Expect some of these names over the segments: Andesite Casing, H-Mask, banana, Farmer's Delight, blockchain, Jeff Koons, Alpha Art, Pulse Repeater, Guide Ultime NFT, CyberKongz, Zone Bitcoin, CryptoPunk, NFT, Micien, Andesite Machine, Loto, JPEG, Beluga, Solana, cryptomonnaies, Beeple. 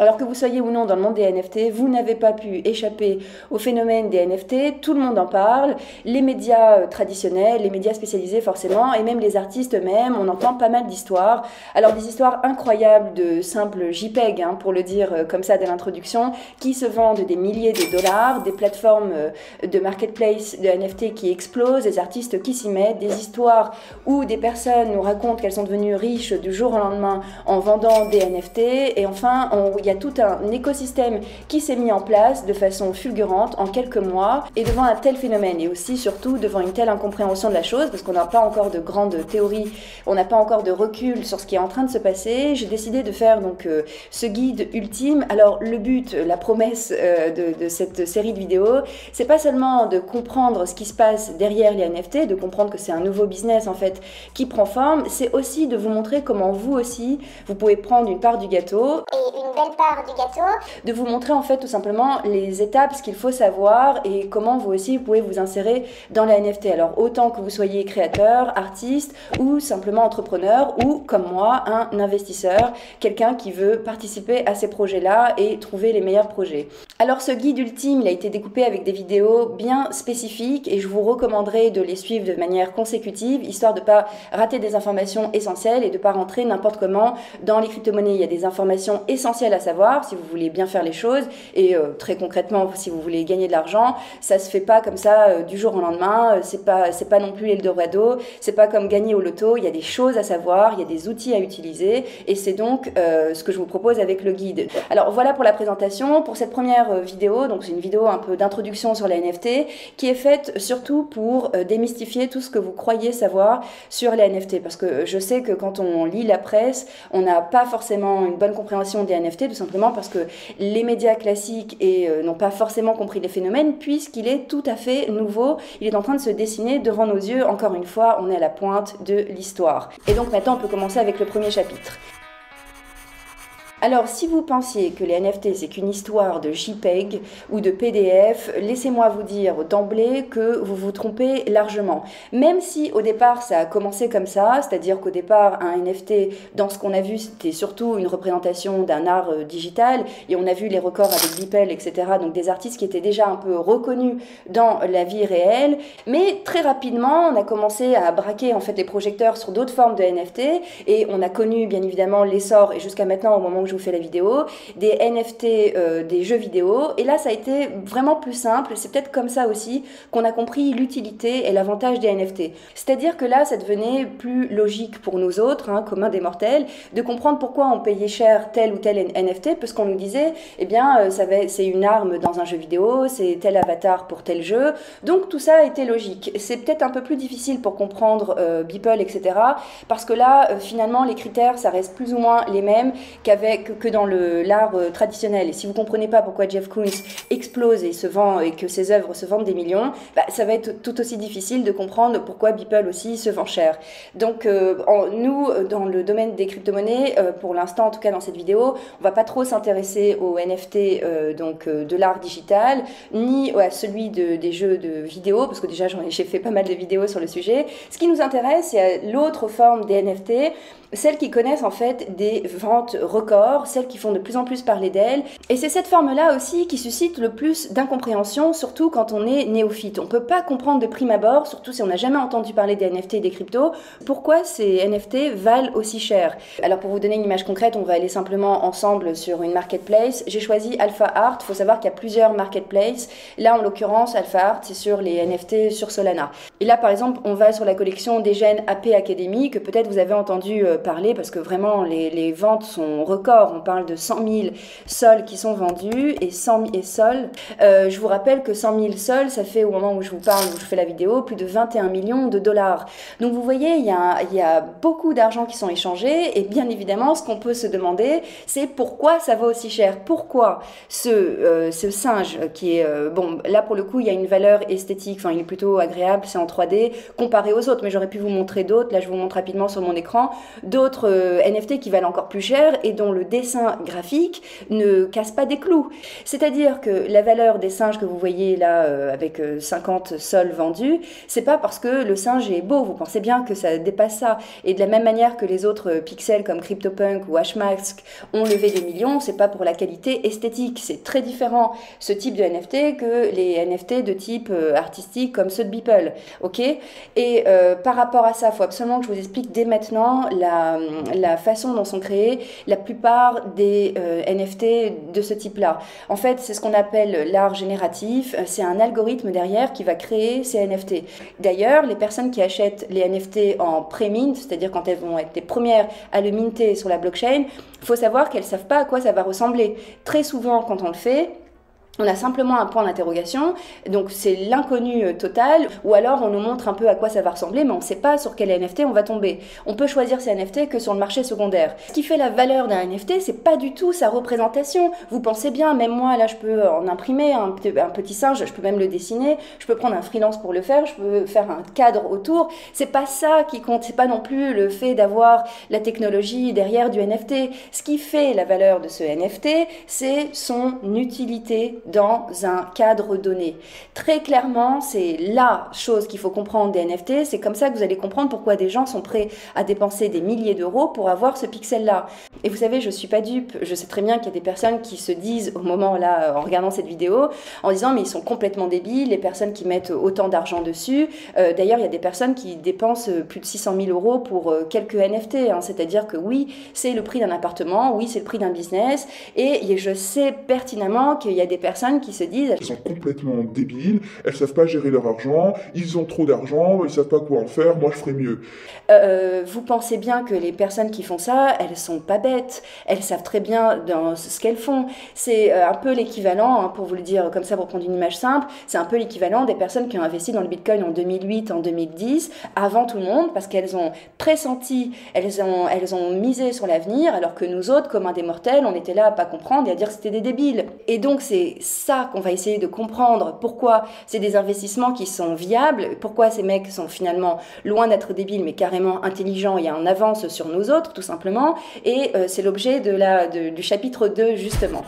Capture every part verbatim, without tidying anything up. Alors que vous soyez ou non dans le monde des N F T, vous n'avez pas pu échapper au phénomène des N F T, tout le monde en parle, les médias traditionnels, les médias spécialisés forcément, et même les artistes eux-mêmes, on entend pas mal d'histoires. Alors des histoires incroyables de simples JPEG, hein, pour le dire comme ça dès l'introduction, qui se vendent des milliers de dollars, des plateformes de marketplace de N F T qui explosent, des artistes qui s'y mettent, des histoires où des personnes nous racontent qu'elles sont devenues riches du jour au lendemain en vendant des N F T, et enfin on il y a tout un écosystème qui s'est mis en place de façon fulgurante en quelques mois, et devant un tel phénomène et aussi surtout devant une telle incompréhension de la chose, parce qu'on n'a pas encore de grandes théories, on n'a pas encore de recul sur ce qui est en train de se passer, j'ai décidé de faire donc euh, ce guide ultime. Alors le but, la promesse euh, de, de cette série de vidéos, c'est pas seulement de comprendre ce qui se passe derrière les N F T, de comprendre que c'est un nouveau business en fait qui prend forme, c'est aussi de vous montrer comment vous aussi vous pouvez prendre une part du gâteau, et une belle part du gâteau, de vous montrer en fait tout simplement les étapes, ce qu'il faut savoir et comment vous aussi vous pouvez vous insérer dans la N F T. Alors autant que vous soyez créateur, artiste ou simplement entrepreneur, ou comme moi un investisseur, quelqu'un qui veut participer à ces projets là et trouver les meilleurs projets. Alors ce guide ultime, il a été découpé avec des vidéos bien spécifiques et je vous recommanderais de les suivre de manière consécutive, histoire de ne pas rater des informations essentielles et de ne pas rentrer n'importe comment dans les crypto-monnaies. Il y a des informations essentielles à savoir si vous voulez bien faire les choses, et euh, très concrètement si vous voulez gagner de l'argent, ça se fait pas comme ça euh, du jour au lendemain, euh, c'est pas c'est pas non plus l'Eldorado, c'est pas comme gagner au loto, il y a des choses à savoir, il y a des outils à utiliser, et c'est donc euh, ce que je vous propose avec le guide. Alors voilà pour la présentation, pour cette première vidéo, donc c'est une vidéo un peu d'introduction sur la N F T, qui est faite surtout pour euh, démystifier tout ce que vous croyez savoir sur les N F T, parce que je sais que quand on lit la presse, on n'a pas forcément une bonne compréhension des N F T, tout simplement parce que les médias classiques et euh, n'ont pas forcément compris les phénomènes, puisqu'il est tout à fait nouveau, il est en train de se dessiner devant nos yeux, encore une fois on est à la pointe de l'histoire. Et donc maintenant on peut commencer avec le premier chapitre. Alors si vous pensiez que les N F T c'est qu'une histoire de JPEG ou de P D F, laissez-moi vous dire d'emblée que vous vous trompez largement. Même si au départ ça a commencé comme ça, c'est-à-dire qu'au départ un N F T dans ce qu'on a vu c'était surtout une représentation d'un art euh, digital, et on a vu les records avec Beeple, et cetera. Donc des artistes qui étaient déjà un peu reconnus dans la vie réelle, mais très rapidement on a commencé à braquer en fait les projecteurs sur d'autres formes de N F T, et on a connu bien évidemment l'essor, et jusqu'à maintenant au moment où je vous fais la vidéo, des N F T euh, des jeux vidéo, et là ça a été vraiment plus simple, c'est peut-être comme ça aussi qu'on a compris l'utilité et l'avantage des N F T, c'est-à-dire que là ça devenait plus logique pour nous autres, hein, communs des mortels, de comprendre pourquoi on payait cher tel ou tel N F T, parce qu'on nous disait eh bien euh, ça va, c'est une arme dans un jeu vidéo, c'est tel avatar pour tel jeu, donc tout ça était logique. C'est peut-être un peu plus difficile pour comprendre euh, Beeple, et cetera, parce que là euh, finalement les critères ça reste plus ou moins les mêmes qu'avec que dans l'art traditionnel, et si vous comprenez pas pourquoi Jeff Koons explose et se vend et que ses œuvres se vendent des millions, bah, ça va être tout aussi difficile de comprendre pourquoi Beeple aussi se vend cher. Donc euh, en, nous dans le domaine des crypto-monnaies, euh, pour l'instant en tout cas dans cette vidéo, on va pas trop s'intéresser aux N F T euh, donc, euh, de l'art digital, ni à celui de, des jeux de vidéo, parce que déjà j'ai fait pas mal de vidéos sur le sujet. Ce qui nous intéresse c'est l'autre forme des N F T, celles qui connaissent en fait des ventes records, celles qui font de plus en plus parler d'elles, et c'est cette forme-là aussi qui suscite le plus d'incompréhension, surtout quand on est néophyte. On peut pas comprendre de prime abord, surtout si on n'a jamais entendu parler des N F T et des cryptos, pourquoi ces N F T valent aussi cher. Alors pour vous donner une image concrète, on va aller simplement ensemble sur une marketplace. J'ai choisi Alpha Art, faut savoir qu'il y a plusieurs marketplaces, là en l'occurrence Alpha Art c'est sur les N F T sur Solana. Et là par exemple on va sur la collection des gènes A P Academy, que peut-être vous avez entendu euh, parler, parce que vraiment les, les ventes sont records, on parle de cent mille sols qui sont vendus, et cent mille sols, euh, je vous rappelle que cent mille sols ça fait au moment où je vous parle, où je fais la vidéo, plus de vingt et un millions de dollars. Donc vous voyez il y a, il y a beaucoup d'argent qui sont échangés, et bien évidemment ce qu'on peut se demander c'est pourquoi ça va aussi cher, pourquoi ce, euh, ce singe qui est, euh, bon là pour le coup il y a une valeur esthétique, enfin il est plutôt agréable, c'est entre trois D comparé aux autres, mais j'aurais pu vous montrer d'autres, là je vous montre rapidement sur mon écran, d'autres euh, N F T qui valent encore plus cher et dont le dessin graphique ne casse pas des clous. C'est-à-dire que la valeur des singes que vous voyez là euh, avec euh, cinquante sols vendus, c'est pas parce que le singe est beau, vous pensez bien que ça dépasse ça. Et de la même manière que les autres euh, pixels comme CryptoPunk ou H-Mask ont levé des millions, c'est pas pour la qualité esthétique, c'est très différent ce type de N F T que les N F T de type euh, artistique comme ceux de Beeple, ok. Et euh, par rapport à ça, il faut absolument que je vous explique dès maintenant la, la façon dont sont créés la plupart des euh, N F T de ce type-là. En fait, c'est ce qu'on appelle l'art génératif, c'est un algorithme derrière qui va créer ces N F T. D'ailleurs, les personnes qui achètent les N F T en pré-mint, c'est-à-dire quand elles vont être les premières à le minter sur la blockchain, il faut savoir qu'elles ne savent pas à quoi ça va ressembler. Très souvent, quand on le fait, on a simplement un point d'interrogation, donc c'est l'inconnu total, ou alors on nous montre un peu à quoi ça va ressembler, mais on ne sait pas sur quel N F T on va tomber. On peut choisir ces N F T que sur le marché secondaire. Ce qui fait la valeur d'un N F T, c'est pas du tout sa représentation. Vous pensez bien, même moi, là, je peux en imprimer un, un petit singe, je peux même le dessiner, je peux prendre un freelance pour le faire, je peux faire un cadre autour. C'est pas ça qui compte, c'est pas non plus le fait d'avoir la technologie derrière du N F T. Ce qui fait la valeur de ce N F T, c'est son utilité dans un cadre donné. Très clairement, c'est la chose qu'il faut comprendre des N F T, c'est comme ça que vous allez comprendre pourquoi des gens sont prêts à dépenser des milliers d'euros pour avoir ce pixel-là. Et vous savez, je suis pas dupe, je sais très bien qu'il y a des personnes qui se disent au moment là, en regardant cette vidéo, en disant mais ils sont complètement débiles, les personnes qui mettent autant d'argent dessus. Euh, D'ailleurs, il y a des personnes qui dépensent plus de six cent mille euros pour euh, quelques N F T, hein, c'est-à-dire que oui, c'est le prix d'un appartement, oui, c'est le prix d'un business, et, et je sais pertinemment qu'il y a des personnes qui se disent elles sont complètement débiles, elles savent pas gérer leur argent, ils ont trop d'argent, ils savent pas quoi en faire, moi je ferais mieux. Euh, vous pensez bien que les personnes qui font ça, elles sont pas bêtes, elles savent très bien dans ce qu'elles font. C'est un peu l'équivalent, hein, pour vous le dire comme ça, pour prendre une image simple, c'est un peu l'équivalent des personnes qui ont investi dans le Bitcoin en deux mille huit, en deux mille dix, avant tout le monde, parce qu'elles ont pressenti, elles ont, elles ont misé sur l'avenir, alors que nous autres, comme un des mortels, on était là à pas comprendre et à dire que c'était des débiles. Et donc c'est ça qu'on va essayer de comprendre, pourquoi c'est des investissements qui sont viables, pourquoi ces mecs sont finalement loin d'être débiles mais carrément intelligents et en avance sur nous autres tout simplement, et euh, c'est l'objet de la, de, du chapitre deux justement.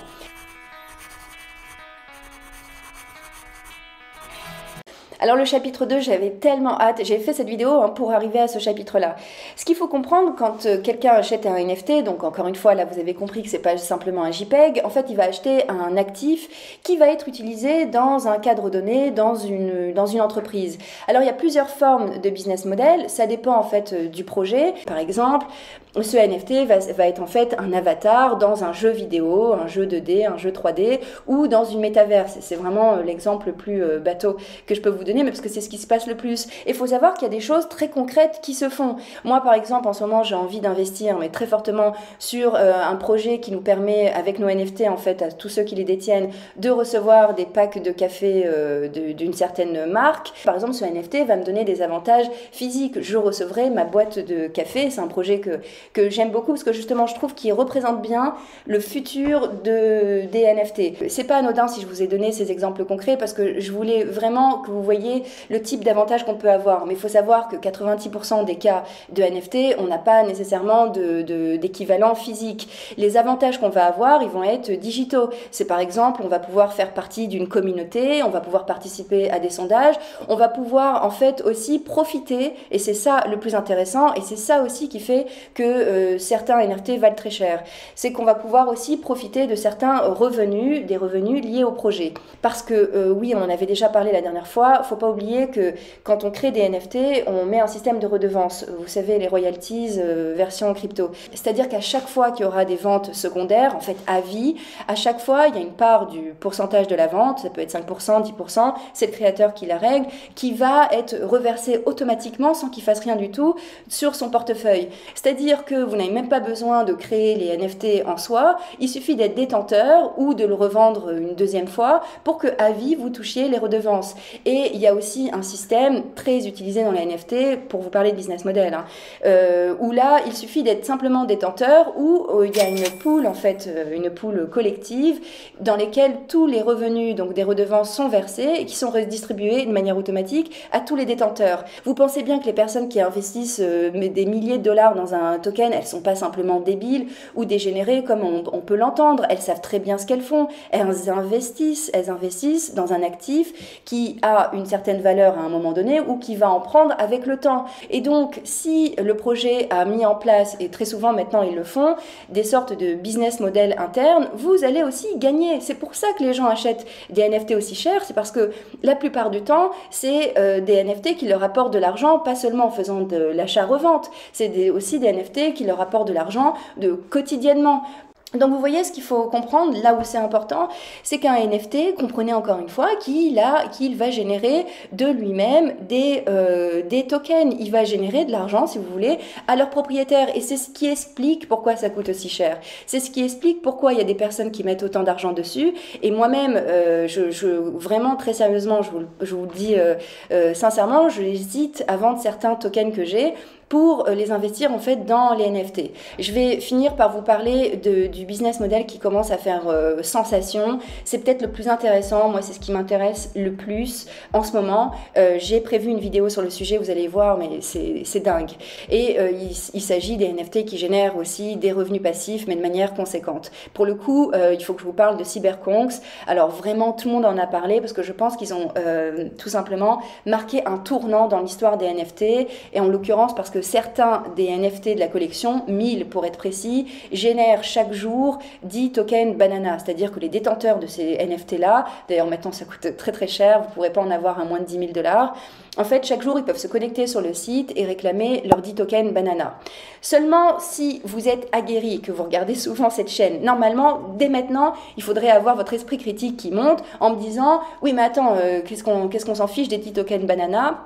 Alors le chapitre deux, j'avais tellement hâte, j'ai fait cette vidéo hein, pour arriver à ce chapitre-là. Ce qu'il faut comprendre quand euh, quelqu'un achète un N F T, donc encore une fois là vous avez compris que c'est pas simplement un JPEG, en fait il va acheter un actif qui va être utilisé dans un cadre donné, dans une, dans une entreprise. Alors il y a plusieurs formes de business model, ça dépend en fait euh, du projet. Par exemple, ce N F T va, va être en fait un avatar dans un jeu vidéo, un jeu deux D, un jeu trois D ou dans une métaverse. C'est vraiment euh, l'exemple le plus euh, bateau que je peux vous donner, mais parce que c'est ce qui se passe le plus. Et il faut savoir qu'il y a des choses très concrètes qui se font. Moi, par exemple, en ce moment, j'ai envie d'investir, mais très fortement, sur euh, un projet qui nous permet, avec nos N F T, en fait, à tous ceux qui les détiennent, de recevoir des packs de café euh, d'une certaine marque. Par exemple, ce N F T va me donner des avantages physiques. Je recevrai ma boîte de café. C'est un projet que, que j'aime beaucoup parce que, justement, je trouve qu'il représente bien le futur de, des N F T. C'est pas anodin si je vous ai donné ces exemples concrets parce que je voulais vraiment que vous voyez le type d'avantage qu'on peut avoir. Mais il faut savoir que quatre-vingt-dix pour cent des cas de N F T, on n'a pas nécessairement de, de, d'équivalent physique. Les avantages qu'on va avoir, ils vont être digitaux. C'est par exemple, on va pouvoir faire partie d'une communauté, on va pouvoir participer à des sondages, on va pouvoir en fait aussi profiter, et c'est ça le plus intéressant, et c'est ça aussi qui fait que euh, certains N F T valent très cher. C'est qu'on va pouvoir aussi profiter de certains revenus, des revenus liés au projet. Parce que euh, oui, on en avait déjà parlé la dernière fois, faut pas oublier que quand on crée des N F T, on met un système de redevance. Vous savez, les royalties euh, version crypto. C'est-à-dire qu'à chaque fois qu'il y aura des ventes secondaires, en fait à vie, à chaque fois, il y a une part du pourcentage de la vente, ça peut être cinq pour cent, dix pour cent, c'est le créateur qui la règle, qui va être reversé automatiquement, sans qu'il fasse rien du tout, sur son portefeuille. C'est-à-dire dire que vous n'avez même pas besoin de créer les N F T en soi, il suffit d'être détenteur ou de le revendre une deuxième fois pour que à vie vous touchiez les redevances. Et il y a aussi un système très utilisé dans les N F T, pour vous parler de business model, hein, euh, où là il suffit d'être simplement détenteur, où euh, il y a une pool en fait, une pool collective dans lesquelles tous les revenus, donc des redevances, sont versés et qui sont redistribués de manière automatique à tous les détenteurs. Vous pensez bien que les personnes qui investissent euh, des milliers de dollars dans un token, elles sont pas simplement débiles ou dégénérées comme on, on peut l'entendre, elles savent très bien ce qu'elles font, elles investissent, elles investissent dans un actif qui a une certaine valeur à un moment donné ou qui va en prendre avec le temps. Et donc si le projet a mis en place, et très souvent maintenant ils le font, des sortes de business model internes, vous allez aussi gagner. C'est pour ça que les gens achètent des N F T aussi chers, c'est parce que la plupart du temps c'est euh, des N F T qui leur apportent de l'argent, pas seulement en faisant de l'achat-revente, c'est aussi des N F T qui leur apportent de l'argent de quotidiennement. Donc vous voyez, ce qu'il faut comprendre, là où c'est important, c'est qu'un N F T, comprenez encore une fois, qu'il a, qu'il va générer de lui-même des, euh, des tokens. Il va générer de l'argent, si vous voulez, à leurs propriétaires. Et c'est ce qui explique pourquoi ça coûte aussi cher. C'est ce qui explique pourquoi il y a des personnes qui mettent autant d'argent dessus. Et moi-même, euh, je, je, vraiment très sérieusement, je vous, je vous le dis euh, euh, sincèrement, j'hésite à vendre certains tokens que j'ai pour les investir en fait dans les N F T. Je vais finir par vous parler de, du business model qui commence à faire euh, sensation. C'est peut-être le plus intéressant, moi c'est ce qui m'intéresse le plus en ce moment. Euh, j'ai prévu une vidéo sur le sujet, vous allez voir, mais c'est dingue. Et euh, il, il s'agit des N F T qui génèrent aussi des revenus passifs, mais de manière conséquente. Pour le coup, euh, il faut que je vous parle de CyberKongz. Alors vraiment, tout le monde en a parlé parce que je pense qu'ils ont euh, tout simplement marqué un tournant dans l'histoire des N F T, et en l'occurrence parce que que certains des N F T de la collection, mille pour être précis, génèrent chaque jour dix tokens banana, c'est-à-dire que les détenteurs de ces N F T-là, d'ailleurs maintenant ça coûte très très cher, vous ne pourrez pas en avoir à moins de dix mille dollars, en fait chaque jour ils peuvent se connecter sur le site et réclamer leurs dix tokens banana. Seulement si vous êtes aguerri, que vous regardez souvent cette chaîne, normalement dès maintenant il faudrait avoir votre esprit critique qui monte en me disant « oui mais attends, euh, qu'est-ce qu'on qu'est-ce qu'on s'en fiche des dix tokens banana ?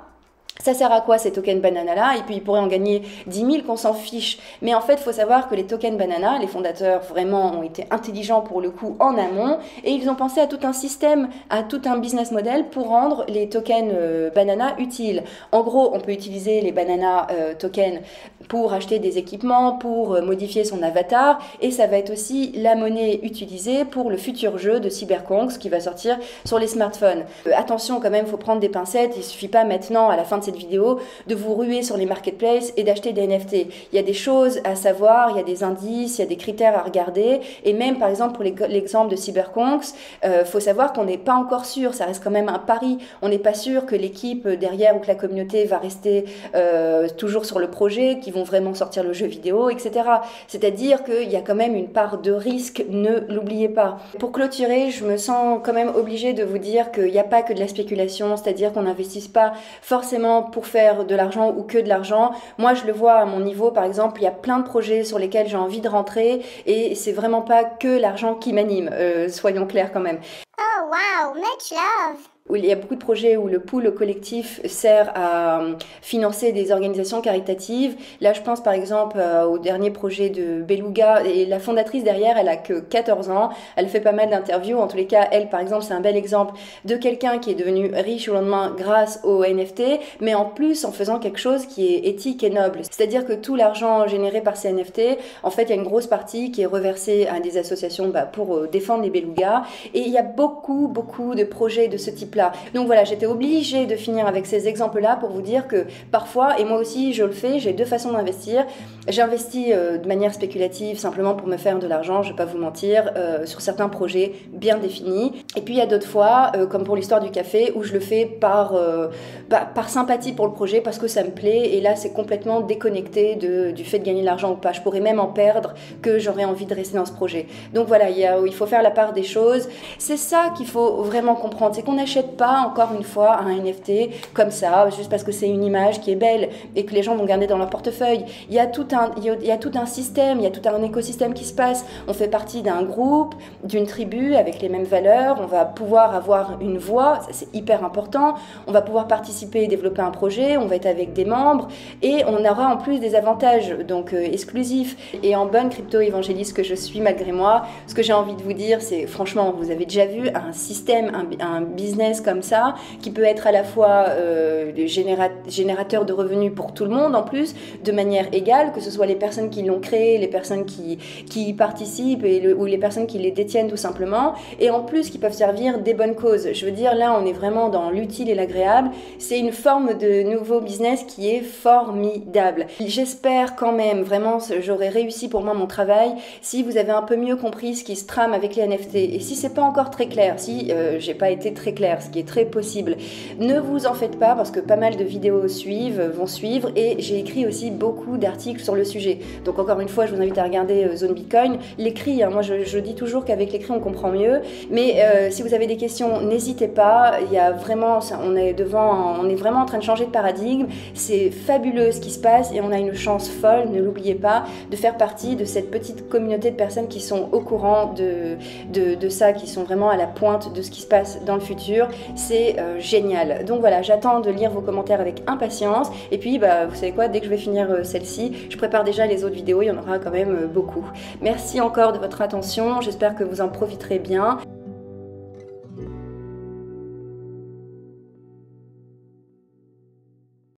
Ça sert à quoi ces tokens banana là? Et puis ils pourraient en gagner dix mille, qu'on s'en fiche. » Mais en fait, il faut savoir que les tokens banana, les fondateurs vraiment ont été intelligents pour le coup en amont, et ils ont pensé à tout un système, à tout un business model pour rendre les tokens euh, banana utiles. En gros, on peut utiliser les banana euh, tokens pour acheter des équipements, pour euh, modifier son avatar, et ça va être aussi la monnaie utilisée pour le futur jeu de CyberKongz qui va sortir sur les smartphones. Euh, attention quand même, il faut prendre des pincettes, il ne suffit pas maintenant à la fin de cette vidéo de vous ruer sur les marketplaces et d'acheter des N F T. Il y a des choses à savoir, il y a des indices, il y a des critères à regarder, et même par exemple pour l'exemple de CyberKongz, euh, faut savoir qu'on n'est pas encore sûr, ça reste quand même un pari, on n'est pas sûr que l'équipe derrière ou que la communauté va rester euh, toujours sur le projet, qu'ils vont vraiment sortir le jeu vidéo, et cetera. C'est-à-dire qu'il y a quand même une part de risque, ne l'oubliez pas. Pour clôturer, je me sens quand même obligée de vous dire qu'il n'y a pas que de la spéculation, c'est-à-dire qu'on n'investisse pas forcément pour faire de l'argent ou que de l'argent. Moi je le vois à mon niveau, par exemple il y a plein de projets sur lesquels j'ai envie de rentrer, et c'est vraiment pas que l'argent qui m'anime, euh, soyons clairs quand même. Oh wow, much love. Il y a beaucoup de projets où le pool collectif sert à financer des organisations caritatives. Là, je pense par exemple au dernier projet de Beluga, et la fondatrice derrière, elle a que quatorze ans, elle fait pas mal d'interviews. En tous les cas, elle, par exemple, c'est un bel exemple de quelqu'un qui est devenu riche au lendemain grâce aux N F T, mais en plus en faisant quelque chose qui est éthique et noble. C'est-à-dire que tout l'argent généré par ces N F T, en fait, il y a une grosse partie qui est reversée à des associations bah, pour euh, défendre les Belugas. Et il y a beaucoup, beaucoup de projets de ce type-là. Donc voilà, j'étais obligée de finir avec ces exemples-là pour vous dire que parfois, et moi aussi je le fais, j'ai deux façons d'investir. J'investis euh, de manière spéculative, simplement pour me faire de l'argent, je ne vais pas vous mentir, euh, sur certains projets bien définis. Et puis il y a d'autres fois, euh, comme pour l'histoire du café, où je le fais par, euh, bah, par sympathie pour le projet, parce que ça me plaît, et là c'est complètement déconnecté de, du fait de gagner de l'argent ou pas. Je pourrais même en perdre, que j'aurais envie de rester dans ce projet. Donc voilà, il y a, il faut faire la part des choses. C'est ça qu'il faut vraiment comprendre, c'est qu'on achète n'achète pas encore une fois un N F T comme ça, juste parce que c'est une image qui est belle et que les gens vont garder dans leur portefeuille. Il y a tout un, il y a, il y a tout un système, il y a tout un écosystème qui se passe. On fait partie d'un groupe, d'une tribu avec les mêmes valeurs, on va pouvoir avoir une voix, c'est hyper important, on va pouvoir participer et développer un projet, on va être avec des membres et on aura en plus des avantages donc euh, exclusifs. Et en bonne crypto-évangéliste que je suis malgré moi, ce que j'ai envie de vous dire, c'est franchement, vous avez déjà vu un système, un, un business comme ça, qui peut être à la fois euh, généra générateur de revenus pour tout le monde en plus, de manière égale, que ce soit les personnes qui l'ont créé, les personnes qui, qui y participent et le, ou les personnes qui les détiennent tout simplement, et en plus qui peuvent servir des bonnes causes. Je veux dire, là on est vraiment dans l'utile et l'agréable, c'est une forme de nouveau business qui est formidable. J'espère quand même, vraiment, j'aurais réussi pour moi mon travail si vous avez un peu mieux compris ce qui se trame avec les N F T, et si c'est pas encore très clair, si euh, j'ai pas été très clair, ce qui est très possible, ne vous en faites pas parce que pas mal de vidéos suivent, vont suivre, et j'ai écrit aussi beaucoup d'articles sur le sujet. Donc encore une fois, je vous invite à regarder euh, Zone Bitcoin, l'écrit, hein, moi je, je dis toujours qu'avec l'écrit on comprend mieux, mais euh, si vous avez des questions, n'hésitez pas, il y a vraiment, on est devant, on est vraiment en train de changer de paradigme, c'est fabuleux ce qui se passe et on a une chance folle, ne l'oubliez pas, de faire partie de cette petite communauté de personnes qui sont au courant de, de, de ça, qui sont vraiment à la pointe de ce qui se passe dans le futur, c'est euh, génial. Donc voilà, j'attends de lire vos commentaires avec impatience, et puis bah, vous savez quoi, dès que je vais finir euh, celle-ci, je prépare déjà les autres vidéos, il y en aura quand même euh, beaucoup. Merci encore de votre attention, j'espère que vous en profiterez bien.